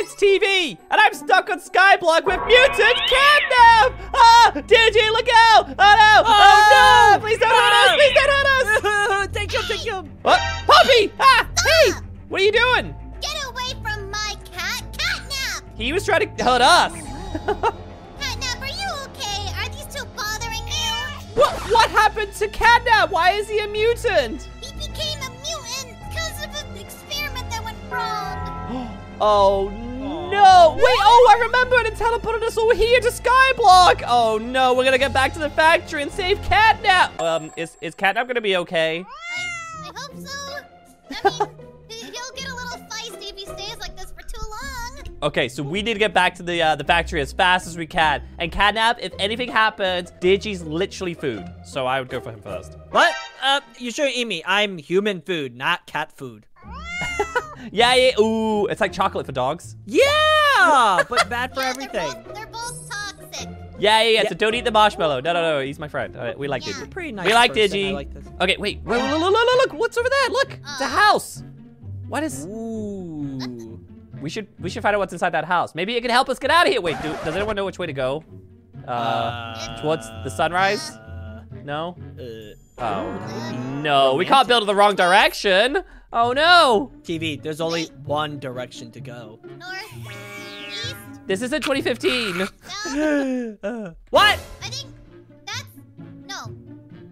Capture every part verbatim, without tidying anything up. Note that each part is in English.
name's TeeVee, and I'm stuck on SkyBlock with Mutant CatNap! Ah, Digi, look out! Oh no! Oh ah, no! Please don't ah. hurt us! Please don't hurt us! Take him! Take him! What? Poppy! Ah! Hey! What are you doing? Get away from my cat, CatNap! He was trying to hurt us. CatNap, are you okay? Are these two bothering you? What? What happened to CatNap? Why is he a mutant? He became a mutant because of an experiment that went wrong. Oh no! Wait! Oh, I remembered! It teleported us all here to SkyBlock. Oh no! We're gonna get back to the factory and save CatNap. Um, is is CatNap gonna be okay? I, I hope so. I mean, he'll get a little feisty if he stays like this for too long. Okay, so we need to get back to the uh, the factory as fast as we can. And CatNap, if anything happens, Digi's literally food. So I would go for him first. What? Uh, you shouldn't eat me. I'm human food, not cat food. Yeah, yeah, ooh, it's like chocolate for dogs. Yeah, but bad for yeah, everything. They're both, they're both toxic. Yeah, yeah, yeah, yeah, so don't eat the marshmallow. No, no, no, he's my friend. All right, we like yeah. Digi. Pretty nice we like person. Digi. I like this. Okay, wait, look, look, look, look, what's over there? Look, uh, it's a house. What is? Ooh. We should, we should find out what's inside that house. Maybe it can help us get out of here. Wait, do, does anyone know which way to go? Uh, uh towards the sunrise? Uh, no? Uh, oh, no, we can't build in the wrong direction. Oh no! T V, there's only Wait. one direction to go. North, east. This isn't twenty fifteen. No. uh, what? I think that's no.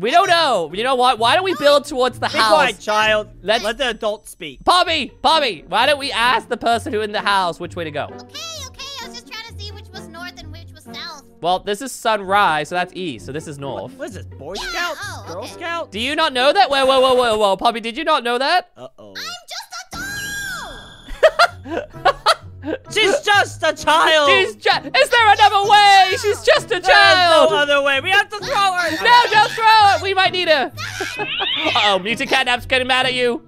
We don't know. You know what? Why don't we build towards the Be house? Quiet, child. Let's, Let the adult speak. Poppy, Poppy, why don't we ask the person who in the house which way to go? Okay, okay. I was just trying to see which was north and which was south. Well, this is sunrise, so that's east. So this is north. What, what is this? Boy yeah. Scout? Oh, Girl okay. Scout? Do you not know that? Whoa, whoa, whoa, whoa, whoa. Poppy, did you not know that? Uh-oh. I'm just a dog! She's just a child! She's just... Is there another way? She's just a child! There's no other way. We have to throw her! No, don't throw her! We might need her. Uh-oh, Mutant CatNap's getting mad at you.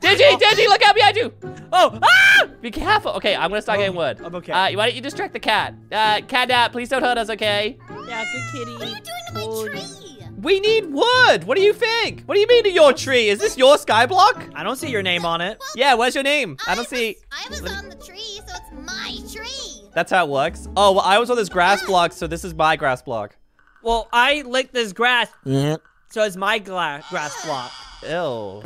Digi, Digi, look out behind you! Oh, ah! Be careful. Okay, I'm gonna start oh, getting word. I'm okay. Uh, why don't you distract the cat? Uh, CatNap, please don't hurt us, okay? Yeah, good kitty. What are you doing to my oh. tree? We need wood. What do you think? What do you mean to your tree? Is this your SkyBlock? I don't see your name on it. Well, yeah, where's your name? I, I don't was, see. I was on the tree, so it's my tree. That's how it works. Oh, well, I was on this grass block, so this is my grass block. Well, I licked this grass, so it's my gla grass block. Ew.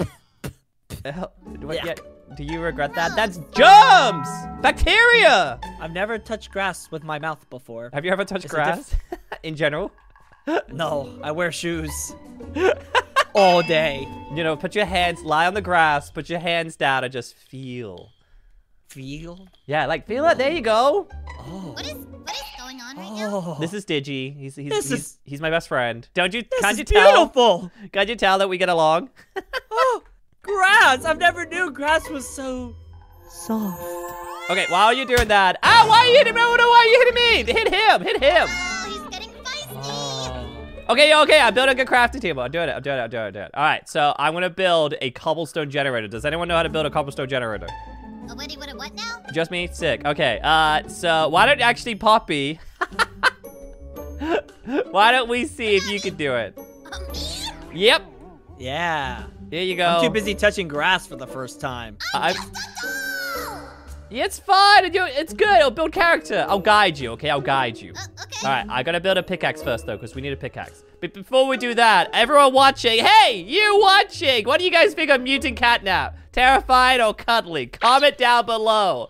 Do, I get, do you regret that? That's germs! Bacteria! I've never touched grass with my mouth before. Have you ever touched Is grass? In general? No, I wear shoes. All day. You know, put your hands, lie on the grass, put your hands down and just feel. Feel? Yeah, like feel oh. it, there you go. Oh. What is, what is going on right oh. now? This is Digi, he's he's, he's, is, he's my best friend. Don't you, this can't is you beautiful. Tell? Can't you tell that we get along? Oh. Grass! I've never knew grass was so soft. Okay, why are you doing that? Ah, why are you hitting me? Oh, no, why are you hitting me? Hit him, hit him. Oh, he's getting feisty. Oh. Okay, okay, I'm building a crafting table. I'm doing it, I'm doing it, I'm doing it, I'm doing it. All right, so I'm gonna build a cobblestone generator. Does anyone know how to build a cobblestone generator? Oh, what, what, what now? Just me? Sick, okay. Uh, so why don't actually Poppy, why don't we see if you can do it? Oh, me? Yep. Yeah. There you go. I'm too busy touching grass for the first time. I'm just a dog. It's fine. It's good. It'll build character. I'll guide you, okay? I'll guide you. Uh, okay. All right, I gotta build a pickaxe first, though, because we need a pickaxe. But before we do that, everyone watching, hey, you watching, what do you guys think of Mutant CatNap? Terrified or cuddly? Comment down below.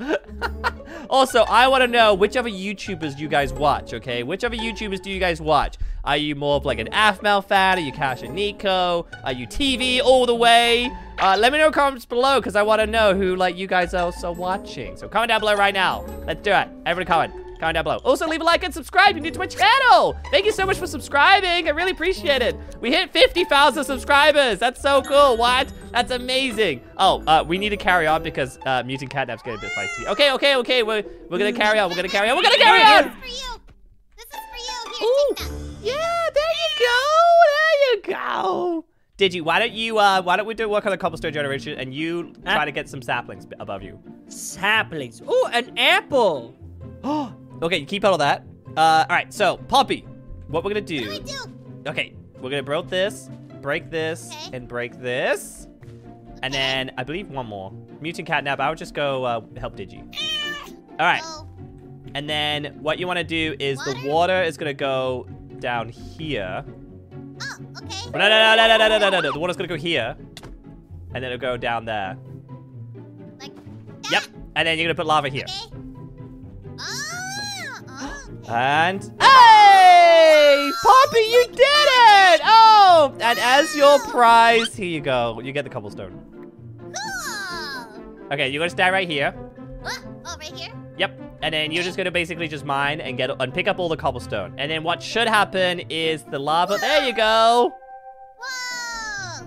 Also, I want to know whichever YouTubers you guys watch, okay? Whichever YouTubers do you guys watch? Are you more of like an Aphmau fan? Are you Cash and Nico? Are you T V all the way? Uh, let me know in the comments below because I want to know who like you guys are also watching. So comment down below right now. Let's do it. Everybody comment. Comment down below. Also, leave a like and subscribe if you're new to my channel. Thank you so much for subscribing. I really appreciate it. We hit fifty thousand subscribers. That's so cool. What? That's amazing. Oh, uh, we need to carry on because uh, Mutant CatNap's getting a bit feisty. Okay, okay, okay. We're, we're going to carry on. We're going to carry on. We're going to carry on. This is for you. This is for you. Here, take that. Yeah, there you go. There you go. Digi, why don't you, uh, why don't we do work on the cobblestone generation and you try uh, to get some saplings above you. Saplings. Oh, an apple. Oh. Okay, you keep out of that. Uh, all right, so Poppy, what we're gonna do? What do I do? Okay, we're gonna build this, break this, okay. and break this. And then I believe one more. Mutant CatNap. I would just go uh, help Digi. All right. No. And then what you want to do is water? the water is going to go down here. Oh, okay. No, no, no, no, no, no, no, no, no, no. The water's going to go here. And then it'll go down there. Like that? Yep. And then you're going to put lava here. Okay. Oh, oh, okay. And hey! Poppy, you did it! Oh! And as your prize, here you go. You get the cobblestone. Cool. Okay, you're going to stand right here. What? Oh, right here? Yep. And then you're just going to basically just mine and get and pick up all the cobblestone. And then what should happen is the lava. Whoa. There you go. Whoa.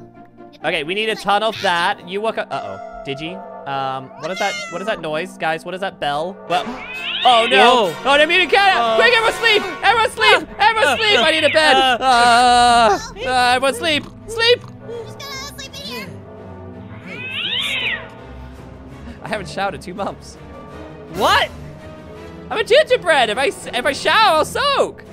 Okay, we need a ton of that. You walk up. Uh-oh. Digi. Um, what is that? What is that noise, guys? What is that bell? Well, oh no! Whoa. Oh, the mutant cat! Uh, Quick, everyone sleep! Everyone sleep! Everyone uh, sleep! Uh, I need a bed. Uh, uh, uh, everyone sleep! Sleep! Just gonna sleep in here. I haven't shouted two months. What? I'm a gingerbread. If I if I shower, I'll soak.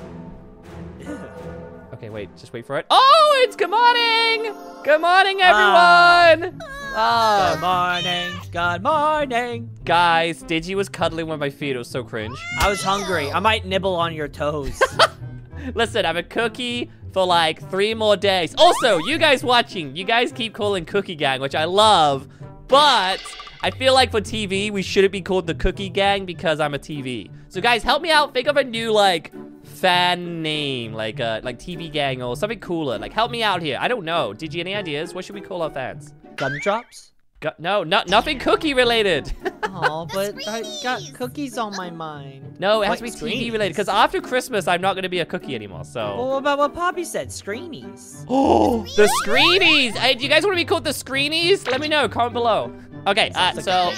Okay, wait. Just wait for it. Oh, it's good morning. Good morning, everyone. Uh. Oh. Good morning, good morning. Guys, Digi was cuddling with my feet. It was so cringe. I was hungry. I might nibble on your toes. Listen, I'm a cookie for like three more days. Also, you guys watching, you guys keep calling Cookie Gang, which I love, but I feel like for T V, we shouldn't be called the Cookie Gang because I'm a T V. So guys, help me out. Think of a new like fan name, like uh, like T V Gang or something cooler. Like help me out here. I don't know. Digi, any ideas? What should we call our fans? Gumdrops? Gu no, no, nothing cookie related. Oh, but I got cookies on my mind. No, it has what, to be T V related, because after Christmas, I'm not going to be a cookie anymore, so. Well, what about what Poppy said? Screenies. Oh, the Screenies. Hey, do you guys want to be called the Screenies? Let me know. Comment below. Okay, uh, so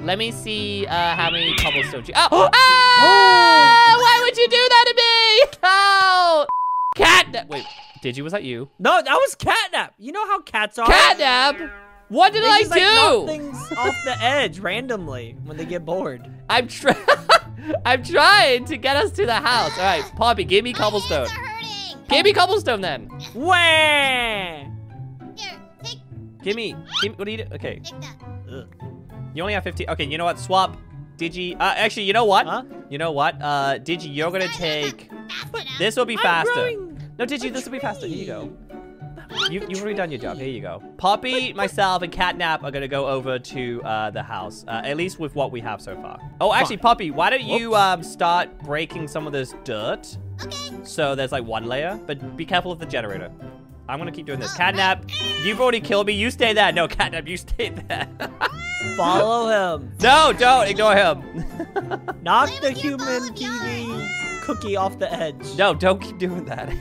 let me see uh, how many cobblestone you. Oh, oh, oh, why would you do that to me? Oh, cat. Wait. Digi, was that you? No, that was CatNap. You know how cats are. CatNap? What did they I just, do? Like, knock things off the edge randomly when they get bored. I'm trying. I'm trying to get us to the house. All right, Poppy, give me cobblestone. Give me cobblestone then. Wah! Here, take. Give me. Give me. What do you do? Okay. Take that. Ugh. You only have fifteen. Okay, you know what? Swap. Digi. Uh, actually, you know what? Huh? You know what? Uh, Digi, you're gonna take. This will be I'm faster. Growing. No, Digi, this will be faster. Here you go. You, you've already done your job. Here you go. Poppy, myself, and CatNap are going to go over to uh, the house, uh, at least with what we have so far. Oh, actually, Poppy, why don't you um, start breaking some of this dirt? Okay. So there's like one layer, but be careful of the generator. I'm going to keep doing this. CatNap, you've already killed me. You stay there. No, CatNap, you stay there. Follow him. No, don't. Ignore him. Knock the human T V cookie off the edge. No, don't keep doing that.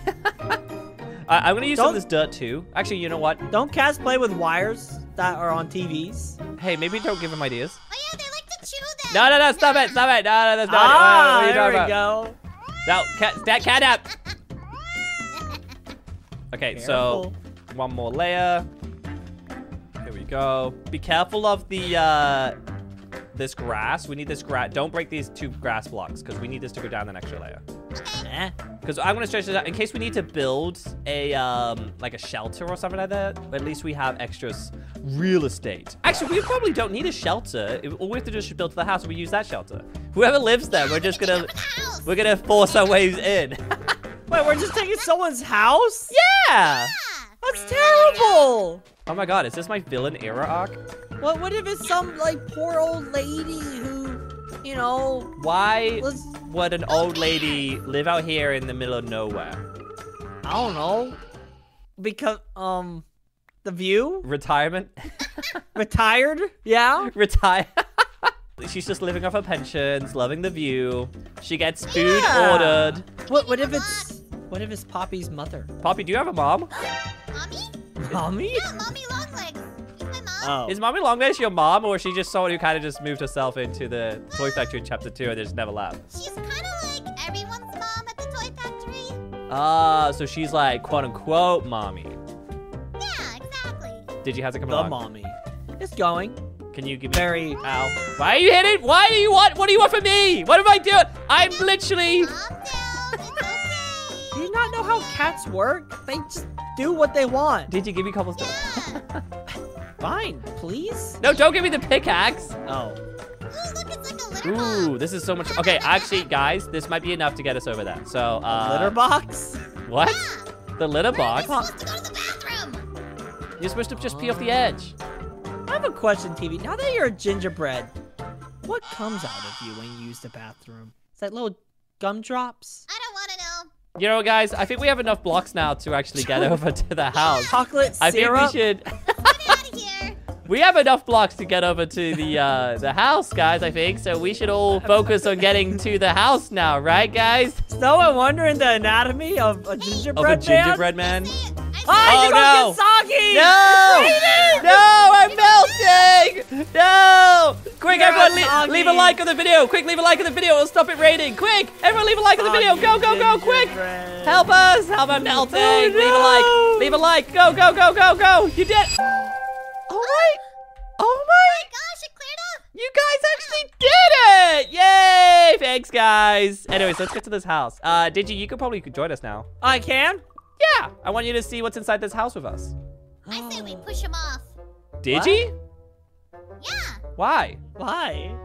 I, I'm gonna use don't, some of this dirt too. Actually, you know what? Don't cats play with wires that are on T Vs? Hey, maybe don't give them ideas. Oh yeah, they like to chew them. No, no, no, stop it, stop it. No, no, that's not ah, it. What are you there talking we about? Go. No, cat, that cat app. Okay, careful. So one more layer. Here we go. Be careful of the uh, this grass. We need this grass. Don't break these two grass blocks because we need this to go down the extra layer. Because I'm gonna stretch this out in case we need to build a um like a shelter or something like that. At least we have extras real estate. Actually, we probably don't need a shelter. All we have to do is build the house. We use that shelter. Whoever lives there, we're just gonna we're gonna force our ways in. Wait, we're just taking someone's house? Yeah. That's terrible. Oh my God, is this my villain era arc? What? What if it's some like poor old lady who, you know? Why? Was would an old lady live out here in the middle of nowhere? I don't know. Because, um, the view? Retirement. Retired? Yeah. Retire. She's just living off her pensions, loving the view. She gets food yeah. ordered. What What if it's, what if it's Poppy's mother? Poppy, do you have a mom? Mommy? Mommy? Yeah, Mommy Longlegs. Oh. Is Mommy Longlegs your mom, or is she just someone who kind of just moved herself into the Toy Factory in Chapter two and they just never left? She's kind of like everyone's mom at the Toy Factory. Ah, uh, so she's like, quote-unquote, mommy. Yeah, exactly. Did you have to come the along? The mommy. It's going. Can you give me... Very... Ow. Why are you hitting? Why do you want... What do you want from me? What am I doing? I'm just literally... Calm down. It's okay. Do you not know how cats work? They just do what they want. Did you give me a couple stuff? Yeah. Fine, please? No, don't give me the pickaxe. Oh. Ooh, look, it's like a litter box. Ooh, this is so much. Okay, actually, guys, this might be enough to get us over that. So, uh. A litter box? What? Yeah. The litter Where box? Are we supposed to go to the bathroom? You're supposed to just pee off the edge. I have a question, TeeVee. Now that you're a gingerbread, what comes out of you when you use the bathroom? Is that little gumdrops? I don't want to know. You know, guys, I think we have enough blocks now to actually get over to the house. Yeah. Chocolate syrup. I think we should. Get out of here. We have enough blocks to get over to the uh, the house, guys, I think. So we should all focus on getting to the house now, right, guys? Is no one wondering the anatomy of a gingerbread man? Of a gingerbread man? man. Oh, oh, no. Soggy. No. No, I'm melting. No. Quick, You're everyone, le leave a like on the video. Quick, leave a like on the video. It'll stop it raining. Quick, everyone, leave a like on the video. Go, go, go, quick. Help us. Help, I'm melting. Oh, no. Leave a like. Leave a like. Go, go, go, go, go. You did. Oh, my. Oh, my. Oh, my gosh. It cleared up. You guys actually did it. Yay. Thanks, guys. Anyways, let's get to this house. Uh, Digi, you could probably join us now. I can? Yeah, I want you to see what's inside this house with us. I say we push him off. Digi? What? Yeah. Why? Why?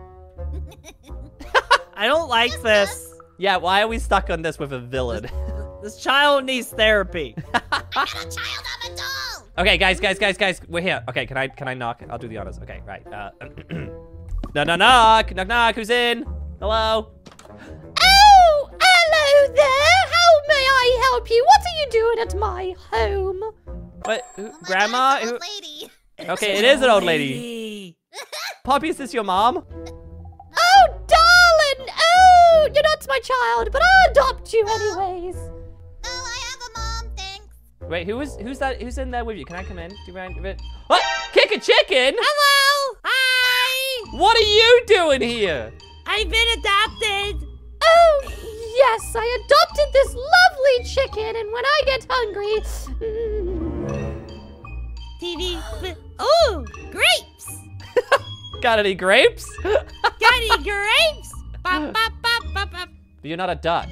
I don't like Just this. Us. Yeah, why are we stuck on this with a villain? This child needs therapy. I got a child of a doll. Okay, guys, guys, guys, guys, we're here. Okay, can I can I knock? I'll do the honors. Okay, right. Uh, knock, knock, knock, knock, knock. Who's in? Hello. Oh, hello there. May I help you? What are you doing at my home? What? Who, oh grandma? God, old lady. Okay, it is an old lady. Poppy, is this your mom? Oh, darling. Oh, you're not my child, but I'll adopt you anyways. Oh, oh I have a mom, thanks. Wait, who is, who's that? Who's in there with you? Can I come in? Do you mind? What? Kickin' Chicken? Hello. Hi. What are you doing here? I've been adopted. Oh, yes, I adopted this lovely chicken, and when I get hungry... Mm. TeeVee, oh, grapes! Got any grapes? Got any grapes? Bop, bop, bop, bop, bop. You're not a duck.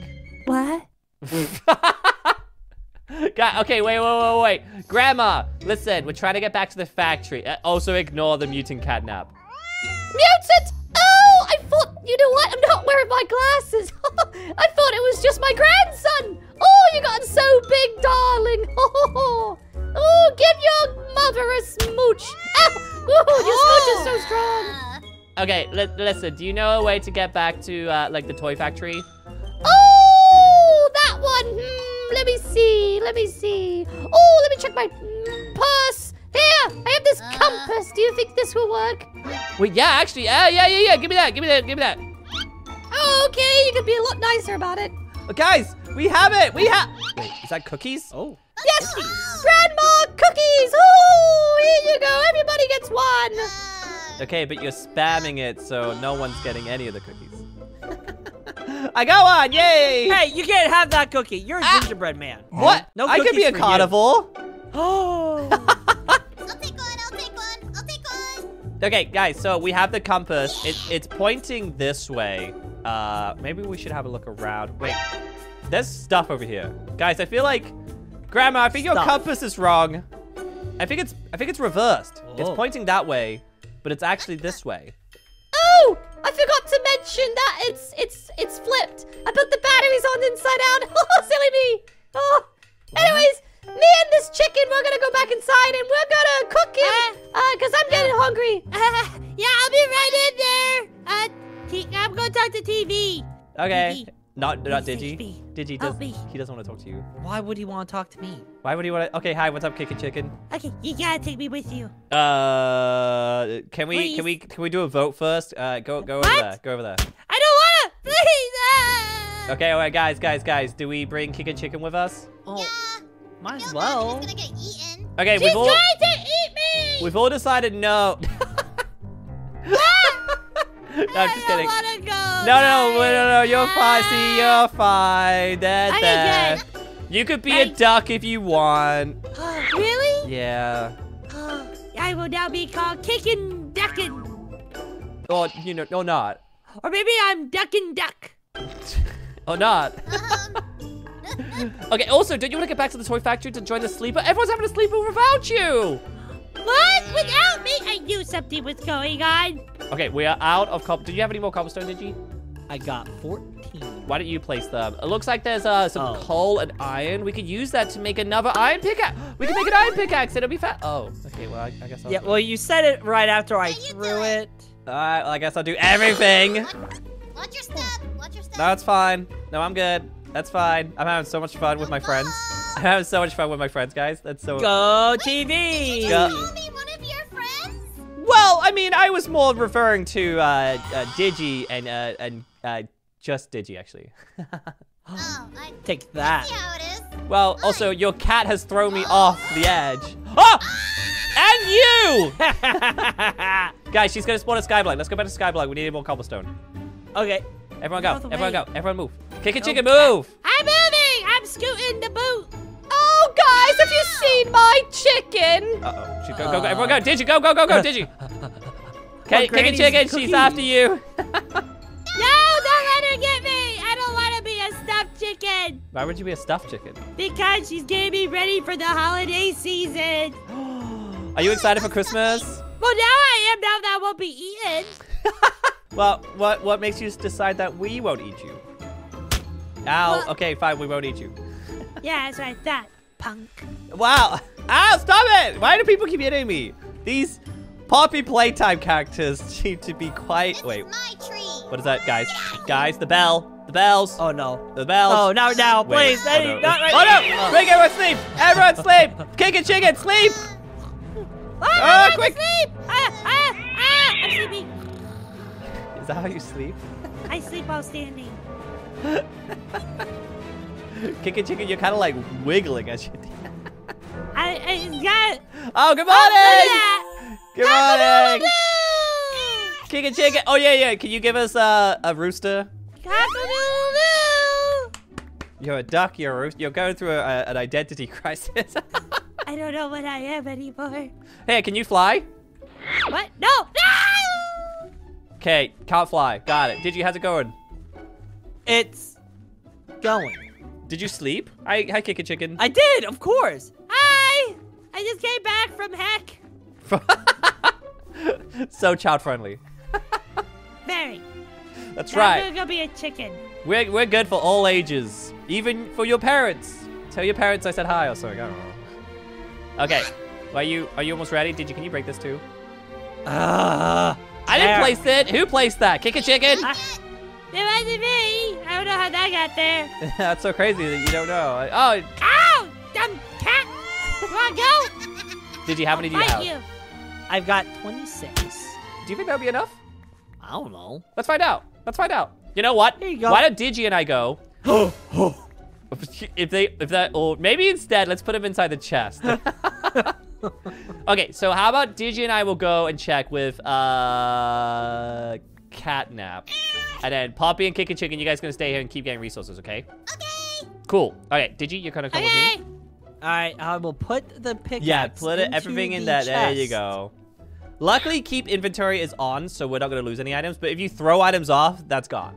What? God, okay, wait, wait, wait, wait. Grandma, listen, we're trying to get back to the factory. Uh, also, ignore the mutant catnap. Mutant! Oh, I thought, you know what? I'm not wearing my glasses. I thought it was just my grandson. Oh, you got so big, darling. Oh, oh give your mother a smooch. Ah, oh, your oh. smooch is so strong. Okay, li listen, do you know a way to get back to, uh, like, the toy factory? Oh, that one. Hmm, let me see. Let me see. Oh, let me check my purse. Here, I have this uh. compass. Do you think this will work? Wait, yeah, actually. Uh, yeah, yeah, yeah. Give me that. Give me that. Give me that. Oh, okay. You could be a lot nicer about it. Oh, guys, we have it. We have. Wait, is that cookies? Oh. Yes. Cookies. Grandma cookies. Oh, here you go. Everybody gets one. Okay, but you're spamming it, so no one's getting any of the cookies. I got one. Yay. Hey, you can't have that cookie. You're a ah. gingerbread man. What? No cookies. I could be a carnivore. Oh. Okay, guys, so we have the compass. It, it's pointing this way. Uh, maybe we should have a look around. Wait, there's stuff over here. Guys, I feel like, Grandma, I think stuff. your compass is wrong. I think it's I think it's reversed. Oh. It's pointing that way, but it's actually this way. Oh, I forgot to mention that it's it's it's flipped. I put the batteries on inside out. Oh, silly me. Oh, anyways. Me and this chicken, we're gonna go back inside and we're gonna cook him, uh, uh, cause I'm getting hungry. Uh, yeah, I'll be right in there. Uh, I'm gonna talk to TeeVee. Okay, TeeVee. not not Digi. Digi does he doesn't want to talk to you. Why would he want to talk to me? Why would he want to? Okay, hi, what's up, Kickin' Chicken? Okay, you gotta take me with you. Uh, can we please. can we can we do a vote first? Uh, go go what? over there. Go over there. I don't wanna. Please. Uh... Okay, all right, guys, guys, guys. Do we bring Kickin' Chicken with us? Oh. Yeah. Might as well. Gonna get eaten. Okay, She's we've all. Trying to eat me. We've all decided no. Ah! no I'm just kidding. I don't wanna go. No, no, no, no, no. You're fine. See, you're fine. There, there. You could be I... a duck if you want. Really? Yeah. I will now be called Kickin' Duckin'. Or you know, or not. Or maybe I'm Duckin' Duck. or not. Um. Okay, also, don't you want to get back to the toy factory to join the sleeper? Everyone's having a sleepover without you! What? Without me? I knew something was going on. Okay, we are out of cobblestone. Did you have any more cobblestone, Digi? I got fourteen. Why don't you place them? It looks like there's uh, some oh. coal and iron. We could use that to make another iron pickaxe. We can make an iron pickaxe. It'll be fat. Oh, okay. Well, I, I guess I'll Yeah, well, it. you said it right after I threw it. All right, well, I guess I'll do everything. Watch your step. Watch your step. No, it's fine. No, I'm good. That's fine. I'm having so much fun with my friends. I'm having so much fun with my friends, guys. That's so... Go, T V! Did you just call me one of your friends? Well, I mean, I was more referring to uh, uh, Digi and, uh, and uh, just Digi, actually. Oh, I take that. I see how it is. Well, Hi. also, your cat has thrown me oh. off the edge. Oh! And you! Guys, she's going to spawn a SkyBlock. Let's go back to SkyBlock. We need more cobblestone. Okay. Everyone go. Everyone go. Everyone move. Kickin' Chicken, move! I'm moving! I'm scooting the boot! Oh, guys, have you seen my chicken? Uh-oh. Go, go, go. Everyone go. Digi, go, go, go, go. Digi. Okay, Kickin' Chicken, she's after you. No, don't let her get me! I don't want to be a stuffed chicken. Why would you be a stuffed chicken? Because she's going to be ready for the holiday season. Are you excited for Christmas? Well, now I am. Now that I won't be eaten. Well, what, what makes you decide that we won't eat you? Ow, well, okay, fine, we won't eat you. Yeah, that's right, that punk. Wow, ow, stop it! Why do people keep hitting me? These Poppy Playtime characters seem to be quite, this wait. Is my tree. What is that, guys? Guys, the bell, the bells. Oh no. The bells. Oh, no, no, wait, please, oh, no. not right Oh no, oh. Make everyone sleep, everyone sleep. Kickin' Chicken, sleep. Oh, oh quick. Sleep. Ah, ah, ah, I'm sleeping. Is that how you sleep? I sleep while standing. Kickin' Chicken, you're kind of like wiggling as you. I, I got. Oh, good morning! Good morning! Kickin' Chicken. Oh yeah, yeah. Can you give us uh, a rooster? You're a duck. You're a rooster. You're going through a, a, an identity crisis. I don't know what I am anymore. Hey, can you fly? What? No! No! Okay, can't fly. Got it. Digi, how's it going? It's going. Did you sleep? I, I Kickin' Chicken. I did, of course. Hi. I just came back from heck. So child friendly. Very. That's now right. I'm gonna be a chicken. We're, we're good for all ages, even for your parents. Tell your parents I said hi or something. I don't know. Okay. Well, are you are you almost ready? Did you? Can you break this too? Ah. Uh, I didn't there. place it. Who placed that? Kickin' Chicken. I It wasn't me. I don't know how that got there. That's so crazy that you don't know. Oh. Ow! Dumb cat! Wanna go? Digi, how many do you have? You. I've got twenty-six. Do you think that'll be enough? I don't know. Let's find out. Let's find out. You know what? Here you go. Why don't Digi and I go? if they, if that, or maybe instead, let's put him inside the chest. Okay, so how about Digi and I will go and check with uh. CatNap. And then Poppy and Kickin' Chicken, you guys gonna stay here and keep getting resources, okay? Okay. Cool. Alright, Digi, you're gonna come okay. with me. Alright, I will put the pickaxe. Yeah, put it, everything in that. Chest. There you go. Luckily, keep inventory is on, so we're not gonna lose any items. But if you throw items off, that's gone.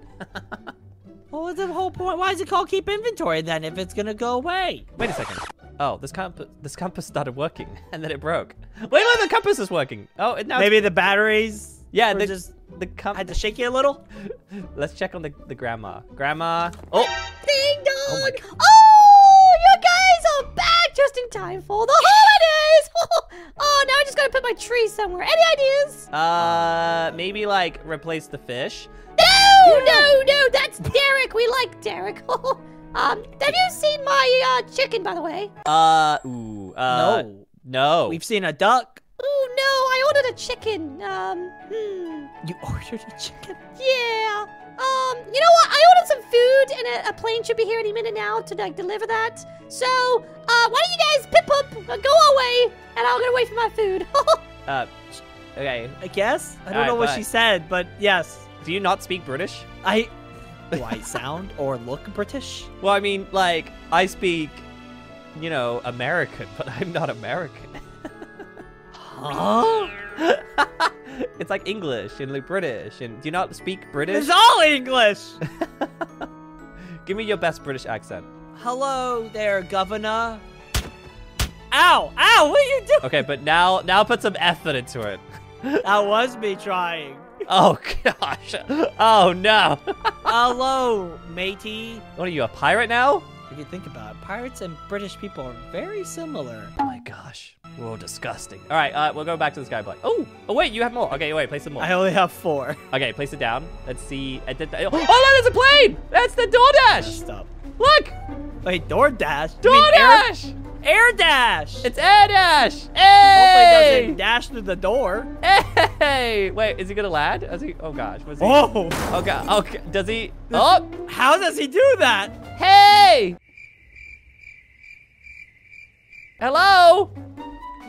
What was the whole point? Why is it called keep inventory then? If it's gonna go away? Wait a second. Oh, this compass, this compass started working, and then it broke. Wait, look, the compass is working. Oh, now maybe the batteries. Yeah, the, just the compass. I had to shake it a little. Let's check on the, the grandma. Grandma. Oh. Ding dong. Oh, oh, you guys are back just in time for the holidays. Oh, now I just gotta put my tree somewhere. Any ideas? Uh, maybe like replace the fish. No, no, no. That's Derek. We like Derek. um, have you seen my uh, chicken, by the way? Uh, ooh. Uh, no. No. We've seen a duck. Oh no, I ordered a chicken. Um, hmm. You ordered a chicken? Yeah. Um, you know what? I ordered some food, and a, a plane should be here any minute now to like deliver that. So, uh, why don't you guys pip up, uh, go away, and I'll get away from my food. uh, okay. I guess I don't All know right, what but... she said, but yes. Do you not speak British? I do. I sound or look British? Well, I mean, like I speak, you know, American, but I'm not American. Huh? It's like English and like British. And do you not speak British? It's all English. Give me your best British accent. Hello there, Governor. Ow! Ow! What are you doing? Okay, but now, now put some effort into it. That was me trying. Oh gosh! Oh no! Hello, matey. What are you, a pirate now? If you think about it, pirates and British people are very similar. Oh my gosh! Whoa, disgusting. All right, uh, we'll go back to the SkyBlock. Oh, oh wait, you have more. Okay, wait, place some more. I only have four. Okay, place it down. Let's see. I did that. Oh, look, there's a plane! That's the DoorDash. Stop. Look. Wait, DoorDash. DoorDash. I mean, Air... Air Dash! It's Air Dash! Hey! Hopefully it doesn't dash through the door. Hey! Wait, is he gonna land? Is he, oh gosh, was he? Oh! Oh god, okay, does he? Oh! How does he do that? Hey! Hello?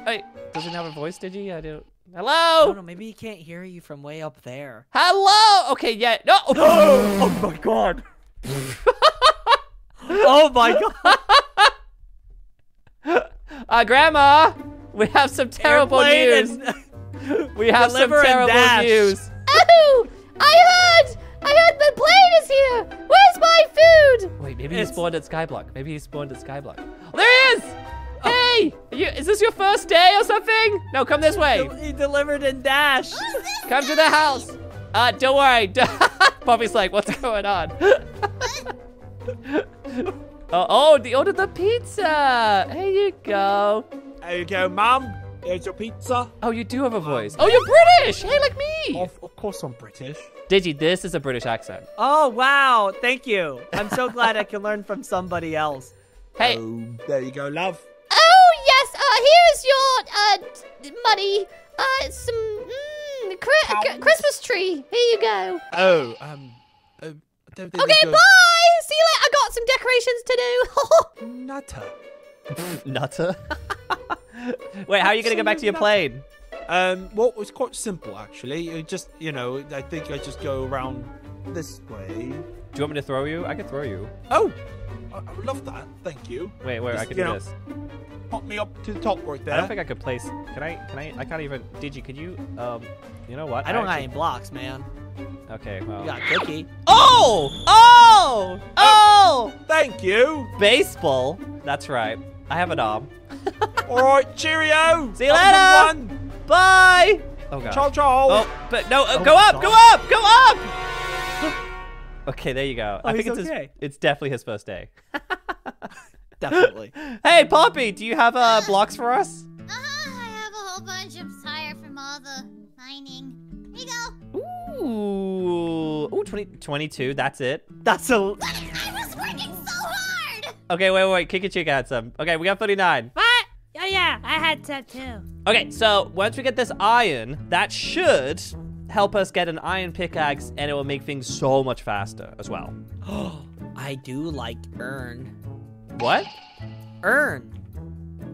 Wait, does he have a voice, Digi? I don't. Hello? I don't know, maybe he can't hear you from way up there. Hello? Okay, yeah, no! Oh, oh my god! Oh my god! Uh, Grandma, we have some terrible Airplane news. We have some terrible news. Oh, I heard, I heard the plane is here. Where's my food? Wait, maybe it's... he spawned at SkyBlock. Maybe he spawned at SkyBlock. Oh, there he is. Oh. Hey, are you, is this your first day or something? No, come this way. He delivered in Dash. Come to the house. Uh, don't worry. Poppy's like, what's going on? Uh, oh, they ordered the pizza. Here you go. There you go, Mom. Here's your pizza. Oh, you do have a voice. Oh, you're British. Hey, like me. Of, of course I'm British. Digi, this is a British accent. Oh, wow. Thank you. I'm so glad I can learn from somebody else. Hey. Oh, there you go, love. Oh, yes. Uh, here's your uh, money. Uh, some mm, cri Christmas tree. Here you go. Oh, um. um Okay, bye! See you later. I got some decorations to do. Nutter. Nutter? Wait, how are you going to get back to your plane? Um, well, it was quite simple, actually. It just, you know, I think I just go around this way. Do you want me to throw you? I can throw you. Oh, I, I would love that. Thank you. Wait, wait, just, I can do know, this. Pop me up to the top right there. I don't think I could place. Can I? Can I? I can't even. Digi, could you? Um, you know what? I don't have any blocks, man. Okay, well. You got a cookie. Oh! Oh! Oh! Um, thank you. Baseball. That's right. I have an arm. All right, cheerio. See you have later. One. Bye. Oh, God. Ciao, ciao. Oh, but no, uh, oh, go up, God. go up, go up. Okay, there you go. Oh, I think it's okay. His, it's definitely his first day. Definitely. Hey, Poppy, do you have uh, blocks for us? Uh, I have a whole bunch of tire from all the mining. Here you go. Ooh. Ooh, twenty, twenty-two. That's it. That's a... Wait, I was working so hard. Okay, wait, wait, wait. Kickin' Chicken had some. Okay, we got thirty-nine. What? Oh, yeah. I had some, too. Okay, so once we get this iron, that should help us get an iron pickaxe, and it will make things so much faster as well. Oh, I do like urn. What? Urn.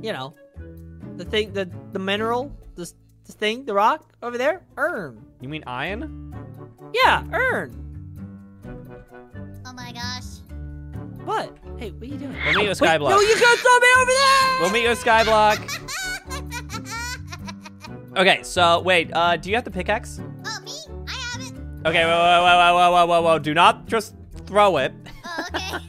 You know, the thing, the, the mineral, this, this thing, the rock over there, urn. You mean iron? Yeah, urn. Oh my gosh. What? Hey, what are you doing? We'll meet you at SkyBlock. No, you gotta throw me over there! We'll meet you at SkyBlock. Okay, so wait, uh, do you have the pickaxe? Oh, me? I have it. Okay, whoa, whoa, whoa, whoa, whoa, whoa, whoa. Do not just throw it. Oh, okay.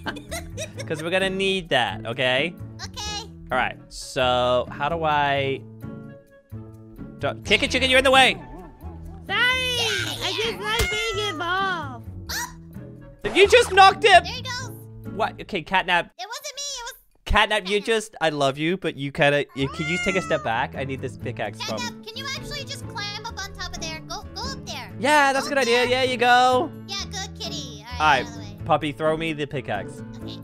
Because we're gonna need that, okay? Okay. All right, so how do I... Kickin' Chicken, you're in the way! Sorry! I just like being involved! Oh. You just knocked it! There you go! What? Okay, CatNap. It wasn't me, it was... CatNap, you just... I love you, but you kinda... You, can you take a step back? I need this pickaxe from... CatNap, can you actually just climb up on top of there? Go go up there! Yeah, that's go a good there. idea. Yeah, you go! Yeah, good kitty. Alright, All right, Puppy, throw me the pickaxe. Okay.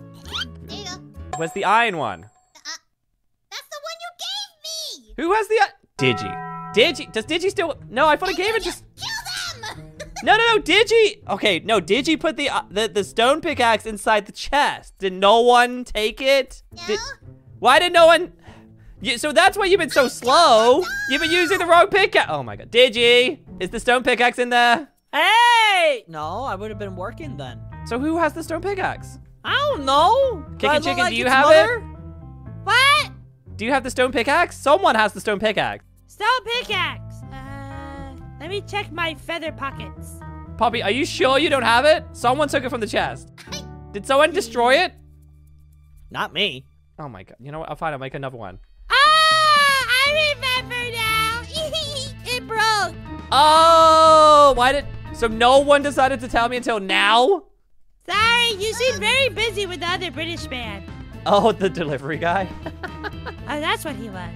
There you go. Where's the iron one? Uh, that's the one you gave me! Who has the... Digi. Digi, does Digi still? No, I thought I gave it. Just kill them. No, no, no, Digi. Okay, no, Digi put the uh, the the stone pickaxe inside the chest. Did no one take it? No. Did... Why did no one? You... So that's why you've been so I slow. You've been using the wrong pickaxe. Oh my God, Digi, is the stone pickaxe in there? Hey. No, I would have been working then. So who has the stone pickaxe? I don't know. Kickin' Chicken, like do you have mother? it? What? Do you have the stone pickaxe? Someone has the stone pickaxe. Stone pickaxe. Uh, let me check my feather pockets. Poppy, are you sure you don't have it? Someone took it from the chest. Did someone destroy it? Not me. Oh my God. You know what? I'll find. I'll make another one. Ah! I remember now. It broke. Oh, why did... So no one decided to tell me until now? Sorry, you seem very busy with the other British man. Oh, the delivery guy? Oh, that's what he was.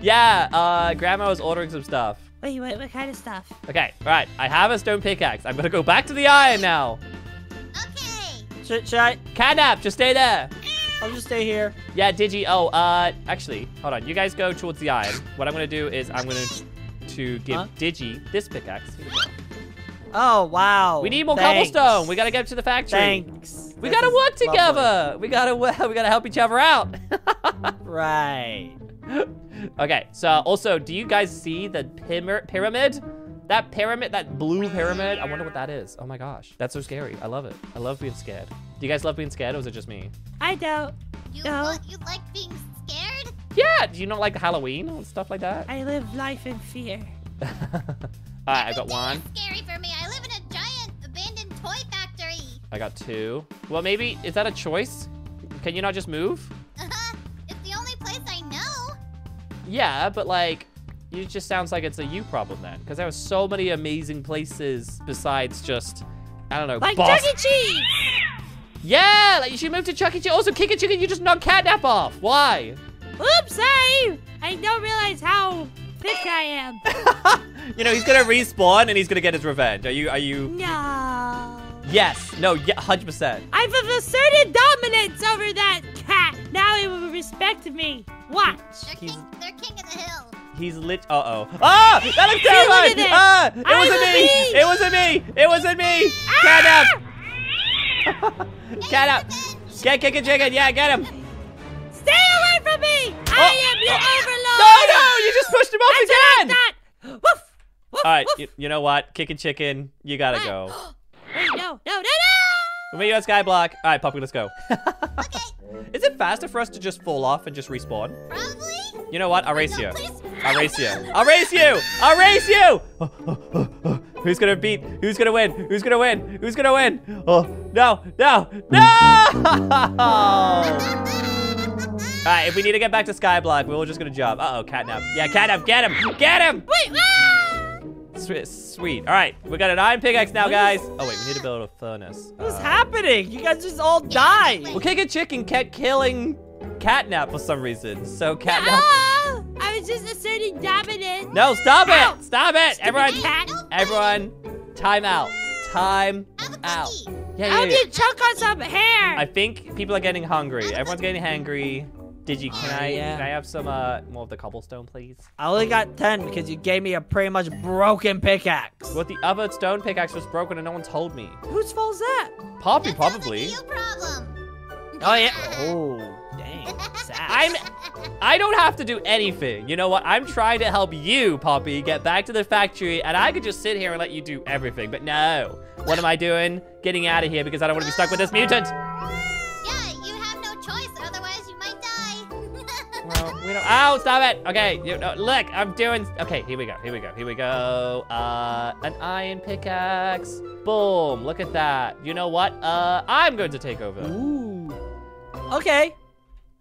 Yeah, uh, Grandma was ordering some stuff. Wait, wait, what kind of stuff? Okay, right. I have a stone pickaxe. I'm going to go back to the iron now. Okay. Should, should I? CatNap, just stay there. I'll just stay here. Yeah, Digi. Oh, uh, actually, hold on. You guys go towards the iron. What I'm going to do is I'm going to to give huh? Digi this pickaxe. Here we go. Oh, wow. We need more Thanks. cobblestone. We got to get to the factory. Thanks. We got to work together. Lovely. We got to we got to help each other out. Right. Okay, so also, do you guys see the pyramid? That pyramid, that blue pyramid? I wonder what that is. Oh my gosh, that's so scary. I love it. I love being scared. Do you guys love being scared, or is it just me? I don't. You, no. lo you like being scared? Yeah, do you not like Halloween and stuff like that? I live life in fear. All right, I got one. Scary for me. I live in a giant abandoned toy factory. I got two. Well, maybe, is that a choice? Can you not just move? Yeah, but like, it just sounds like it's a you problem then, because there are so many amazing places besides just, I don't know, like Chuck E. Cheese. Yeah, like you should move to Chuck E. Cheese. Also, Kickin' Chicken, you just knocked CatNap off. Why? Oops, sorry. I don't realize how thick I am. You know he's gonna respawn and he's gonna get his revenge. Are you? Are you? No. Yes. No. Yeah. Hundred percent. I've asserted dominance over that cat. Now he will respect me. Watch. They're king, they're king of the hill. He's lit. Uh oh. Ah! Oh, that looks terrifying. Ah! It wasn't me. It wasn't me. It wasn't me. Ah! CatNap. CatNap. Get Kickin' Chicken. Yeah, get him. Stay away from me. Oh. I am your oh. overlord. No, no, you just pushed him off That's again. What I thought. Woof, woof, All right. Woof. You, you know what? Kickin' Chicken. You gotta ah. go. Wait, no, no, no, no. We'll meet you at SkyBlock. All right, Poppy, let's go. Okay. Is it faster for us to just fall off and just respawn? Probably. You know what? I'll race you. I'll race you. I'll race you. I'll race you. Oh, oh, oh, oh. Who's gonna beat? Who's gonna win? Who's gonna win? Who's gonna win? Oh no! No! No! All right. If we need to get back to SkyBlock, we're all just gonna jump. Uh oh, CatNap. Yeah, CatNap. Get him. Get him. Wait. Ah! Sweet. Sweet. All right. We got an iron pickaxe now, guys. Oh wait, we need to build a furnace. What's uh, happening? You guys just all died. Well, Kickin' Chicken kept killing CatNap for some reason. So CatNap. No, I was just asserting dominance. No, stop it! Ow. Stop it! Stupid everyone, cat. everyone, time out. Time out. Yeah, How yeah, did yeah. you choke on some hair? I think people are getting hungry. Everyone's getting hangry. Digi, can I, yeah. can I have some uh, more of the cobblestone, please? I only got ten because you gave me a pretty much broken pickaxe. Well, the other stone pickaxe was broken and no one told me. Whose fault is that? Poppy, that probably. Sounds like a you problem. Oh, yeah. Oh, dang. I'm, I don't have to do anything. You know what? I'm trying to help you, Poppy, get back to the factory, and I could just sit here and let you do everything. But no. What am I doing? Getting out of here because I don't want to be stuck with this mutant. We don't, oh, stop it. Okay, you, no, look, I'm doing, okay, here we go, here we go, here we go. Uh, an iron pickaxe, boom, look at that. You know what, uh, I'm going to take over. Ooh, okay.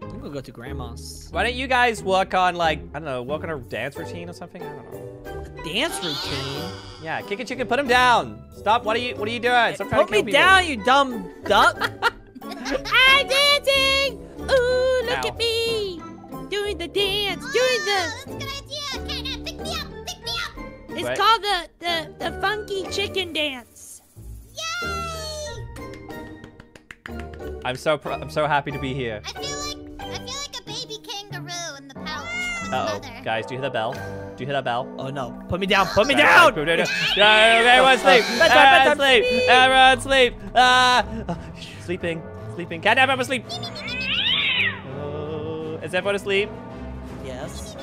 I'm gonna go to Grandma's. Why don't you guys work on like, I don't know, work on a dance routine or something, I don't know. Dance routine? Yeah, Kickin' Chicken, put him down. Stop, what are you, what are you doing? Stop trying to kill people. Put me down, you dumb duck. I'm dancing, ooh, look Ow. at me. Doing the dance, oh, doing the. That's a good idea. CatNap, pick me up, pick me up. It's right. called the, the the funky chicken dance. Yay! I'm so pro I'm so happy to be here. I feel like I feel like a baby kangaroo in the pouch of its uh-oh. mother. Guys, do you hear that bell? Do you hear that bell? Oh no! Put me down! Put me down! Everyone sleep! Everyone sleep! Everyone sleep! Everyone sleep! Ah! Uh, sleeping, sleeping. CatNap, everyone sleep. Is everyone asleep? Yes.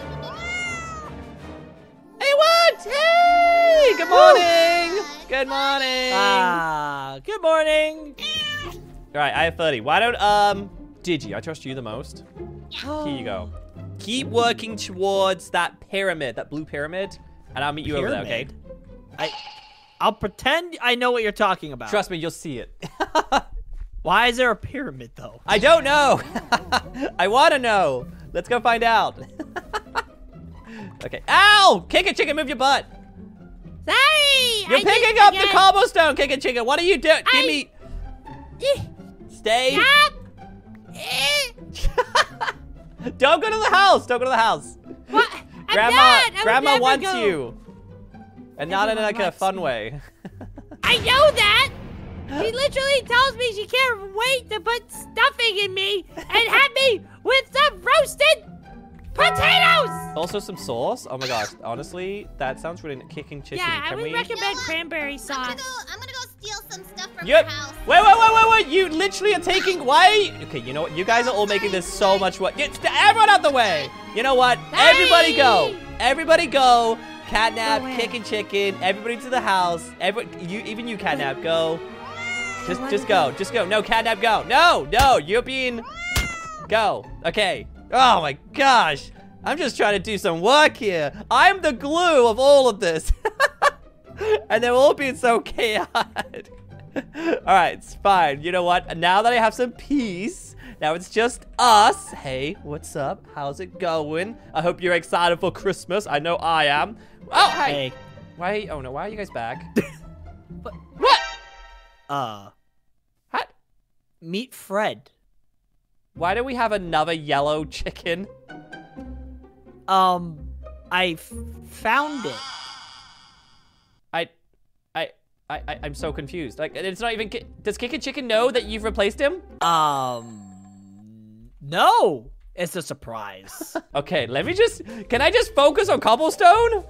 Hey, what? Hey! Good morning! Good morning! Ah, good morning! All right, I have thirty. Why don't, um, Digi, I trust you the most. Yeah. Here you go. Keep working towards that pyramid, that blue pyramid, and I'll meet you pyramid? over there, okay? I, I'll pretend I know what you're talking about. Trust me, you'll see it. Why is there a pyramid, though? I don't know. I want to know. Let's go find out. Okay. Ow! Kickin' Chicken, move your butt. Sorry. You're I picking up the cobblestone, Kickin' Chicken. What are you doing? I... Give me. Eh. Stay. Stop. Eh. Don't go to the house. Don't go to the house. What? Grandma, Grandma wants go. you. And Everyone not in like a fun me. way. I know that. She literally tells me she can't wait to put stuffing in me and have me with some roasted potatoes. Also some sauce. Oh my gosh. Honestly, that sounds really kicking chicken. Yeah, Can I would we... recommend you know cranberry sauce. I'm gonna, go, I'm gonna go steal some stuff from yep. your house. Wait, wait, wait, wait, wait. You literally are taking... Why? Okay, you know what? You guys are all making this so much work. Get everyone out the way. You know what? Bye. Everybody go. Everybody go. CatNap, Kickin' Chicken. Everybody to the house. Every, you, even you, CatNap, go. Just, just go, just go. No, CatNap, go. No, no, you're being, go. Okay. Oh my gosh. I'm just trying to do some work here. I'm the glue of all of this. And they're all being so chaotic. All right, it's fine. You know what? Now that I have some peace, now it's just us. Hey, what's up? How's it going? I hope you're excited for Christmas. I know I am. Oh, hi. Hey. Why, oh no, why are you guys back? What? What? Uh. Meet Fred. Why do we have another yellow chicken? Um, I f found it. I, I, I, I, I'm so confused. Like, it's not even. Ki Does Kickin' Chicken know that you've replaced him? Um, no. It's a surprise. Okay, let me just. Can I just focus on cobblestone?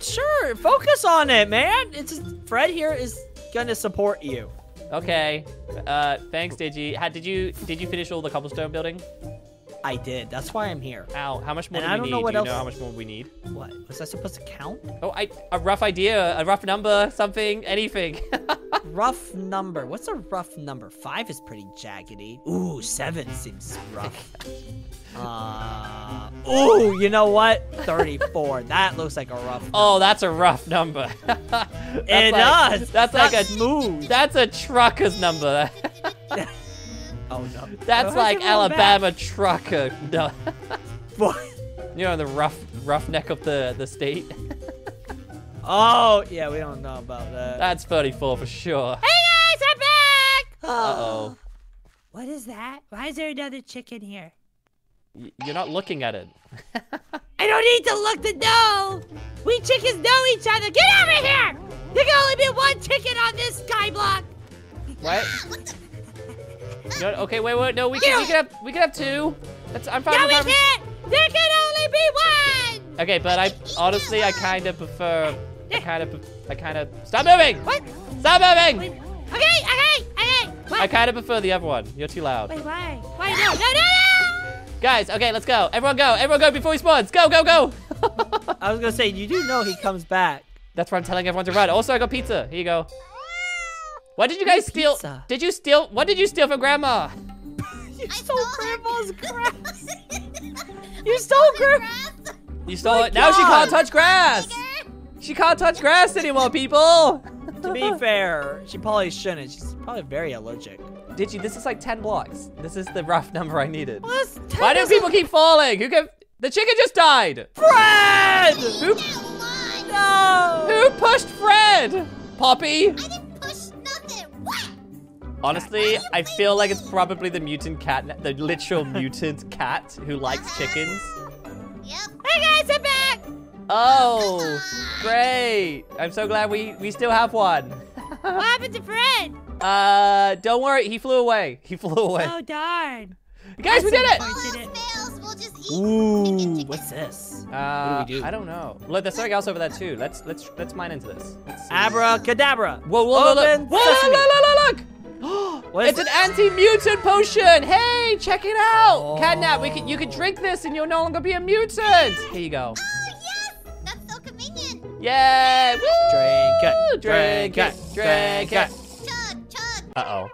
Sure, focus on it, man. It's just, Fred here is gonna support you. Okay. Uh, thanks, Digi. How, did you did you finish all the cobblestone building? I did. That's why I'm here. Ow. How much more and do I we don't need? Know what do you else... know how much more we need? What? Was I supposed to count? Oh, I, a rough idea. A rough number. Something. Anything. Rough number. What's a rough number? Five is pretty jaggedy. Ooh, seven seems rough. uh, ooh, you know what? thirty-four. That looks like a rough number. Oh, that's a rough number. It like, does. That's, that's like a smooth. That's a trucker's number. Oh, no. That's like Alabama back? trucker. No. What? You know, the rough roughneck of the, the state. Oh, yeah, we don't know about that. That's thirty-four for sure. Hey, guys, I'm back! Uh-oh. What is that? Why is there another chicken here? Y you're not looking at it. I don't need to look to know. We chickens know each other. Get over here! There can only be one chicken on this skyblock. What? What the No, okay, wait, wait, no, we can, we can have, we can have two. That's, I'm fine. No, we can't. There can only be one. Okay, but I honestly, I kind of prefer, I kind of, I kind of. Stop moving! What? Stop moving! Wait, okay, okay, okay. What? I kind of prefer the other one. You're too loud. Wait, why? Why no? No, no, no! Guys, okay, let's go. Everyone go. Everyone go before he spawns. Go, go, go. I was gonna say, you do know he comes back. That's why I'm telling everyone to run. Also, I got pizza. Here you go. What did you guys steal? Pizza. Did you steal? What did you steal from Grandma? you, stole stole grandma's grass. you stole Grandma's grass. You stole oh it. God. Now she can't touch grass. She can't touch grass anymore, people. To be fair, she probably shouldn't. She's probably very allergic. Did you? This is like ten blocks. This is the rough number I needed. Well, why do people keep falling? Who can? The chicken just died. Fred. Who? No. Who pushed Fred? Poppy. I didn't Honestly, I feel like it's probably the mutant cat, the literal mutant cat who likes uh-huh. chickens. Yep. Hey guys, I'm back! Oh, oh great. I'm so glad we, we still have one. What happened to Fred? Uh, don't worry, he flew away. He flew away. Oh, darn. Guys, That's we did it! Did it. Fails, we'll just eat Ooh, chicken, chicken. What's this? Uh, what do we do? I don't know. Look, there's something else over there too. Let's let's let's mine into this. Abracadabra. Whoa, whoa, Open whoa, whoa, look, look, look, look! It's an anti-mutant potion. Hey, check it out. Oh. CatNap, we can, you can drink this and you'll no longer be a mutant. Here you go. Oh, yes. That's so convenient. Yay. Woo. Drink it. Drink it. Drink it. Chug, chug. Uh-oh.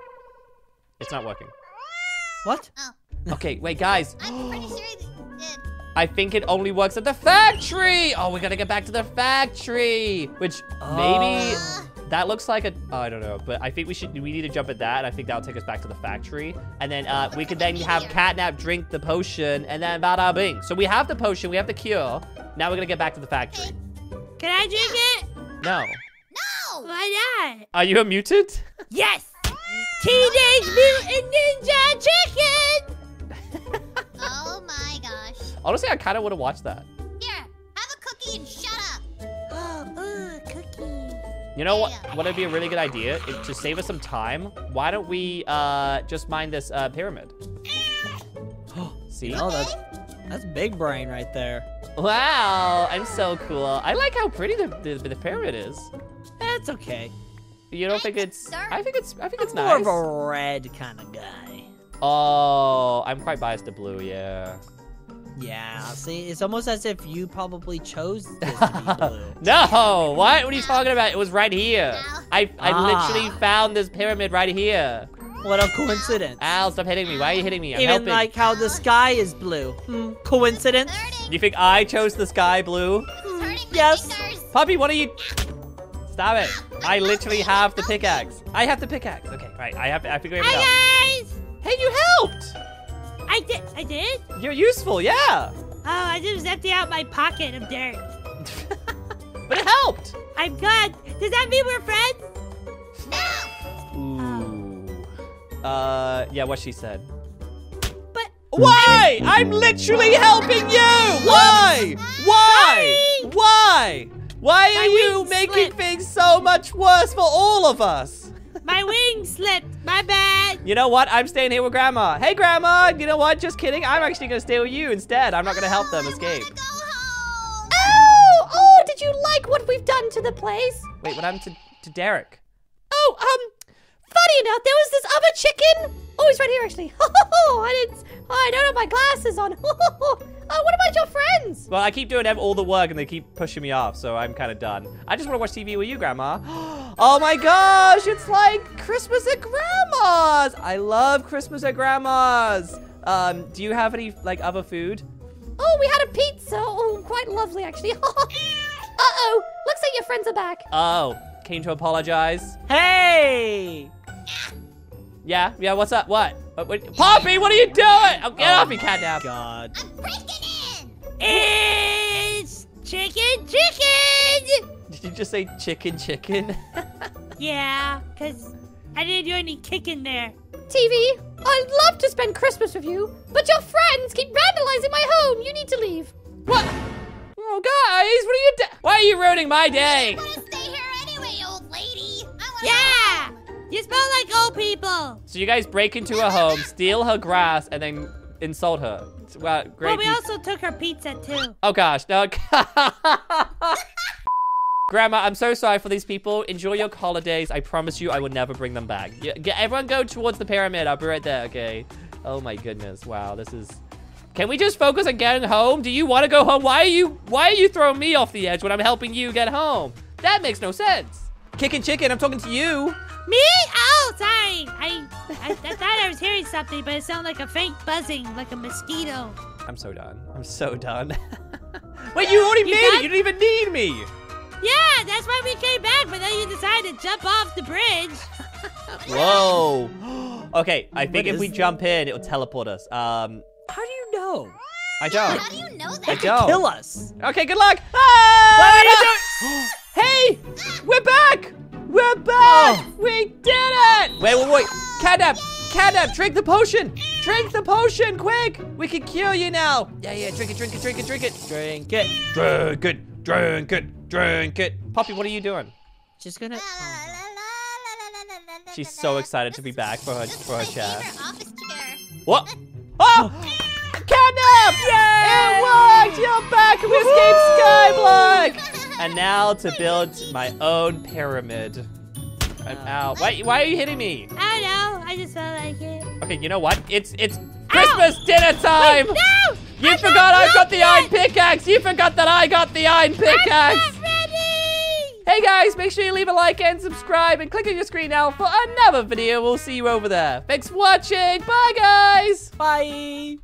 It's not working. What? Oh. Okay, wait, guys. I'm pretty sure it did. I think it only works at the factory. Oh, we got to get back to the factory, which oh. maybe... That looks like a, oh, I don't know, but I think we should, we need to jump at that. And I think that'll take us back to the factory. And then uh, we could then have CatNap drink the potion and then bada bing. So we have the potion, we have the cure. Now we're gonna get back to the factory. Can I drink it? No. No! Why not? Are you a mutant? Yes! Teenage Mutant Ninja Chicken! Oh my gosh. Honestly, I kind of want to watch that. Here, have a cookie and shut up. Oh, ooh, cookie. You know what? What would be a really good idea? If, to save us some time, why don't we uh, just mine this uh, pyramid? See? Oh, that's, that's big brain right there. Wow, I'm so cool. I like how pretty the, the, the pyramid is. That's okay. You don't think it's? I think it's. I think it's nice. I'm more of a red kind of guy. Oh, I'm quite biased to blue. Yeah. Yeah. See, it's almost as if you probably chose this to be blue. No. What? What are you talking about? It was right here. I I ah. literally found this pyramid right here. What a coincidence. Al, stop hitting me. Why are you hitting me? I'm Even helping. Like how the sky is blue. Hmm. Coincidence? Do you think I chose the sky blue? Yes. Fingers. Puppy, what are you? Stop it. I literally have the pickaxe. I have the pickaxe. Okay, right. I have to, I have to figure it out. Hi, guys. Hey, you helped. I did. I did? You're useful, yeah. Oh, I just emptied out my pocket of dirt. But it helped. I'm glad. Does that mean we're friends? No. Ooh. Oh. Uh, yeah, what she said. But. Why? I'm literally helping you. Why? Why? Sorry. Why? Why are you making slipped. things so much worse for all of us? My wing slipped. My bad. You know what? I'm staying here with Grandma. Hey, Grandma. You know what? Just kidding. I'm actually going to stay with you instead. I'm not going to help them escape. I wanna go home. Oh, oh, did you like what we've done to the place? Wait, what happened to, to Derek? Oh, um, funny enough, there was this other chicken. Oh, he's right here, actually. Oh, I didn't. Oh, I don't have my glasses on. Oh, what about your friends? Well, I keep doing all the work, and they keep pushing me off, so I'm kind of done. I just want to watch T V with you, Grandma. Oh, my gosh. It's like Christmas at Grandma's. I love Christmas at Grandma's. Um, do you have any, like, other food? Oh, we had a pizza. Oh, quite lovely, actually. Uh-oh. Looks like your friends are back. Oh, came to apologize. Hey. Yeah, yeah, what's up? What? What, what? Poppy, what are you doing? Oh, get oh off me, CatNap. God. I'm breaking in. It's chicken, chicken. Did you just say chicken, chicken? Yeah, because I didn't do any kicking there. T V, I'd love to spend Christmas with you, but your friends keep vandalizing my home. You need to leave. What? Oh, guys, what are you doing? Why are you ruining my day? I want to stay here anyway, old lady. I yeah. You smell like old people. So you guys break into her home, steal her grass, and then insult her. Well, great. Well, we also took her pizza, too. Oh, gosh. No. Grandma, I'm so sorry for these people. Enjoy your holidays. I promise you I will never bring them back. Yeah, get, everyone go towards the pyramid. I'll be right there, okay? Oh, my goodness. Wow, this is... Can we just focus on getting home? Do you want to go home? Why are you, why are you throwing me off the edge when I'm helping you get home? That makes no sense. Kickin' Chicken, I'm talking to you. Me? Oh, sorry. I, I, I thought I was hearing something, but it sounded like a faint buzzing, like a mosquito. I'm so done. I'm so done. Wait, you already you made it. You didn't even need me. Yeah, that's why we came back, but then you decided to jump off the bridge. Whoa. Okay, I think what if we that? jump in, it'll teleport us. Um, How do you know? I don't. Yeah, how do you know that? I don't. Kill us. Okay, good luck. Ah! Hey, we're back. We're back! Oh. We did it! Wait, wait, wait. CatNap! CatNap, drink the potion! Drink the potion, quick! We can cure you now! Yeah, yeah, drink it, drink it, drink it, drink it! Drink it! Drink it! Drink it! Drink it! Poppy, what are you doing? She's gonna... She's so excited to be back for her, for her chat. What? Oh! CatNap! Yeah! It worked! You're back! We escaped SkyBlock! And now to build my own pyramid. I'm out. Why, why are you hitting me? I don't know. I just felt like it. Okay, you know what? It's it's Christmas Ow. dinner time. Wait, no! You I'm forgot I got the iron pickaxe. You forgot that I got the iron pickaxe. I'm not ready. Hey, guys, make sure you leave a like and subscribe and click on your screen now for another video. We'll see you over there. Thanks for watching. Bye, guys. Bye.